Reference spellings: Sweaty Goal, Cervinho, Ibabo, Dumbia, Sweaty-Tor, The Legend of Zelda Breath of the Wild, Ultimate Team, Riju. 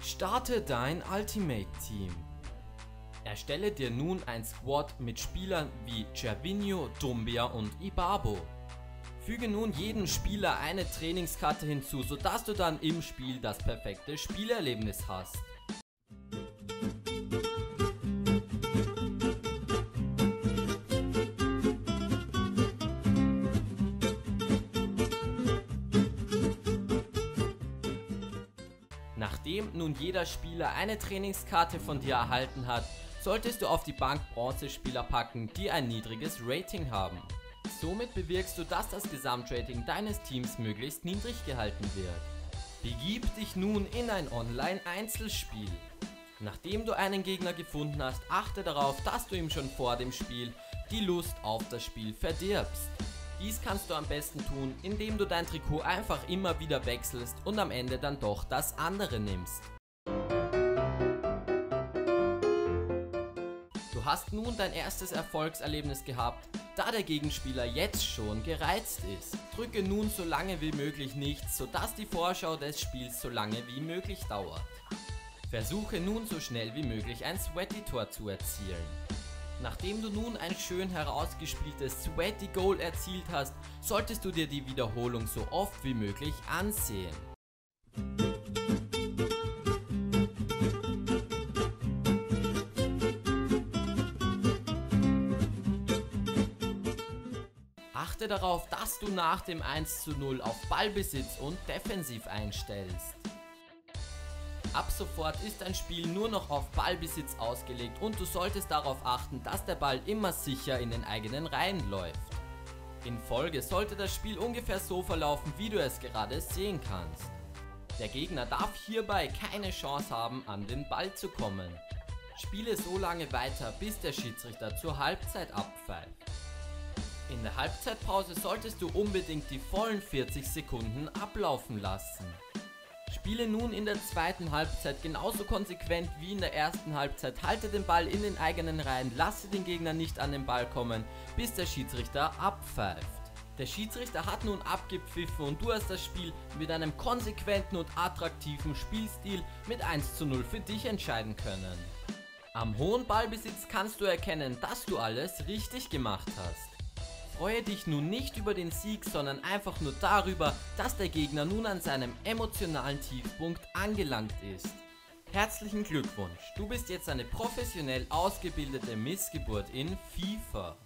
Starte dein Ultimate Team. Erstelle dir nun ein Squad mit Spielern wie Cervinho, Dumbia und Ibabo. Füge nun jedem Spieler eine Trainingskarte hinzu, sodass du dann im Spiel das perfekte Spielerlebnis hast. Nachdem nun jeder Spieler eine Trainingskarte von dir erhalten hat, solltest du auf die Bank Bronzespieler packen, die ein niedriges Rating haben. Somit bewirkst du, dass das Gesamtrating deines Teams möglichst niedrig gehalten wird. Begib dich nun in ein Online-Einzelspiel. Nachdem du einen Gegner gefunden hast, achte darauf, dass du ihm schon vor dem Spiel die Lust auf das Spiel verdirbst. Dies kannst du am besten tun, indem du dein Trikot einfach immer wieder wechselst und am Ende dann doch das andere nimmst. Du hast nun dein erstes Erfolgserlebnis gehabt, da der Gegenspieler jetzt schon gereizt ist. Drücke nun so lange wie möglich nichts, sodass die Vorschau des Spiels so lange wie möglich dauert. Versuche nun so schnell wie möglich ein Sweaty-Tor zu erzielen. Nachdem du nun ein schön herausgespieltes Sweaty Goal erzielt hast, solltest du dir die Wiederholung so oft wie möglich ansehen. Achte darauf, dass du nach dem 1:0 auf Ballbesitz und defensiv einstellst. Ab sofort ist dein Spiel nur noch auf Ballbesitz ausgelegt und du solltest darauf achten, dass der Ball immer sicher in den eigenen Reihen läuft. In Folge sollte das Spiel ungefähr so verlaufen, wie du es gerade sehen kannst. Der Gegner darf hierbei keine Chance haben, an den Ball zu kommen. Spiele so lange weiter, bis der Schiedsrichter zur Halbzeit abpfeift. In der Halbzeitpause solltest du unbedingt die vollen 40 Sekunden ablaufen lassen. Spiele nun in der zweiten Halbzeit genauso konsequent wie in der ersten Halbzeit, halte den Ball in den eigenen Reihen, lasse den Gegner nicht an den Ball kommen, bis der Schiedsrichter abpfeift. Der Schiedsrichter hat nun abgepfiffen und du hast das Spiel mit einem konsequenten und attraktiven Spielstil mit 1:0 für dich entscheiden können. Am hohen Ballbesitz kannst du erkennen, dass du alles richtig gemacht hast. Freue dich nun nicht über den Sieg, sondern einfach nur darüber, dass der Gegner nun an seinem emotionalen Tiefpunkt angelangt ist. Herzlichen Glückwunsch, du bist jetzt eine professionell ausgebildete Missgeburt in FIFA.